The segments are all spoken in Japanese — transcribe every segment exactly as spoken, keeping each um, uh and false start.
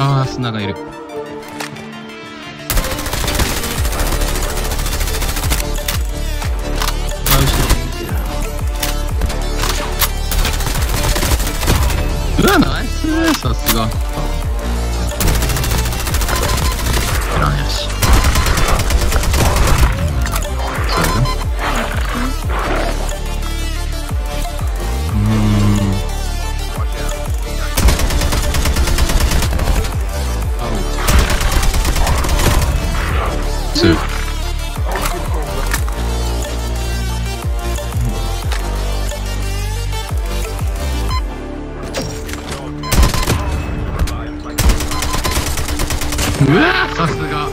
ああ、砂がいる。うわ、ナイス、さすが。エランやし。うわー、さすが。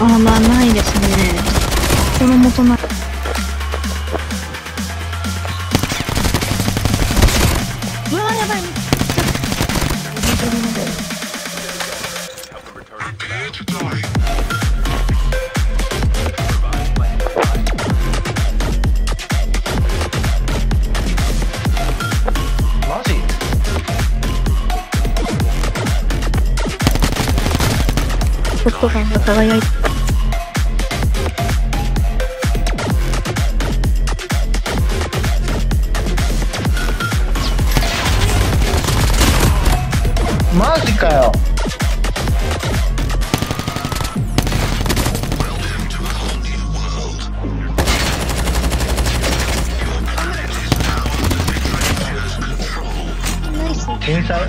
あー、まあないですね。心もとない。うわー、やばい。マジ？ショットガンが輝いて。マジかよ。天才。